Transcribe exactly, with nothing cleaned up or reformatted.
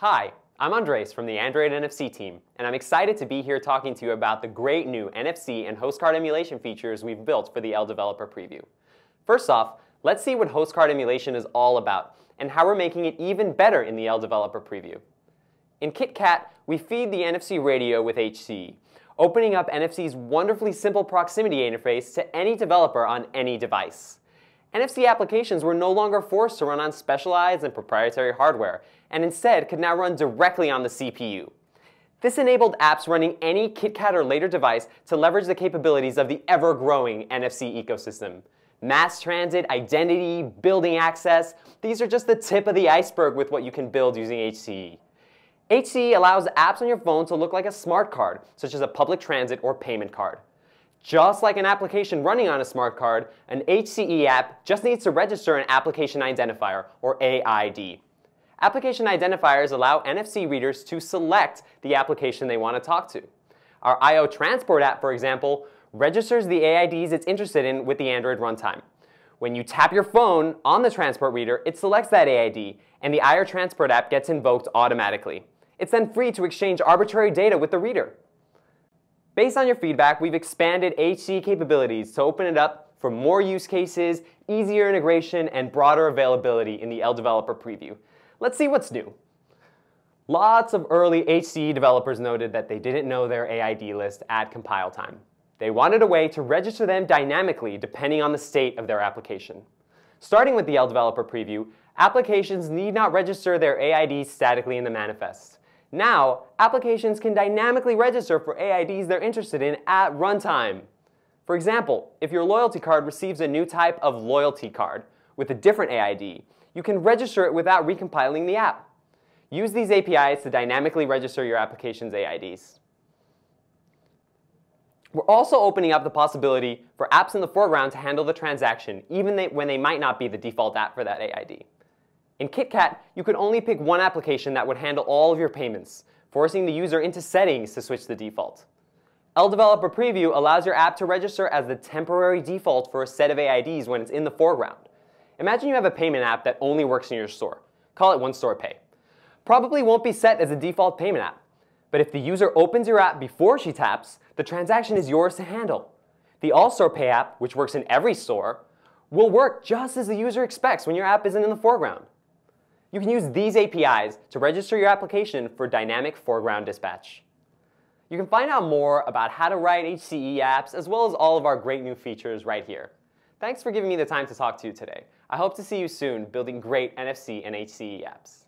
Hi, I'm Andres from the Android N F C team, and I'm excited to be here talking to you about the great new N F C and host card emulation features we've built for the L Developer Preview. First off, let's see what host card emulation is all about and how we're making it even better in the L Developer Preview. In KitKat, we feed the N F C radio with H C E, opening up N F C's wonderfully simple proximity interface to any developer on any device. N F C applications were no longer forced to run on specialized and proprietary hardware, and instead could now run directly on the C P U. This enabled apps running any KitKat or later device to leverage the capabilities of the ever-growing N F C ecosystem. Mass transit, identity, building access, these are just the tip of the iceberg with what you can build using H C E. H C E allows apps on your phone to look like a smart card, such as a public transit or payment card. Just like an application running on a smart card, an H C E app just needs to register an application identifier, or A I D. Application identifiers allow N F C readers to select the application they want to talk to. Our I O Transport app, for example, registers the A I Ds it's interested in with the Android runtime. When you tap your phone on the transport reader, it selects that A I D, and the I O Transport app gets invoked automatically. It's then free to exchange arbitrary data with the reader. Based on your feedback, we've expanded H C E capabilities to open it up for more use cases, easier integration, and broader availability in the L Developer Preview. Let's see what's new. Lots of early H C E developers noted that they didn't know their A I D list at compile time. They wanted a way to register them dynamically depending on the state of their application. Starting with the L Developer Preview, applications need not register their A I Ds statically in the manifest. Now, applications can dynamically register for A I Ds they're interested in at runtime. For example, if your loyalty card receives a new type of loyalty card with a different A I D, you can register it without recompiling the app. Use these A P Is to dynamically register your application's A I Ds. We're also opening up the possibility for apps in the foreground to handle the transaction, even when they might not be the default app for that A I D. In KitKat, you could only pick one application that would handle all of your payments, forcing the user into settings to switch the default. L Developer Preview allows your app to register as the temporary default for a set of A I Ds when it's in the foreground. Imagine you have a payment app that only works in your store. Call it OneStorePay. Probably won't be set as a default payment app, but if the user opens your app before she taps, the transaction is yours to handle. The AllStorePay app, which works in every store, will work just as the user expects when your app isn't in the foreground. You can use these A P Is to register your application for dynamic foreground dispatch. You can find out more about how to write H C E apps as well as all of our great new features right here. Thanks for giving me the time to talk to you today. I hope to see you soon building great N F C and H C E apps.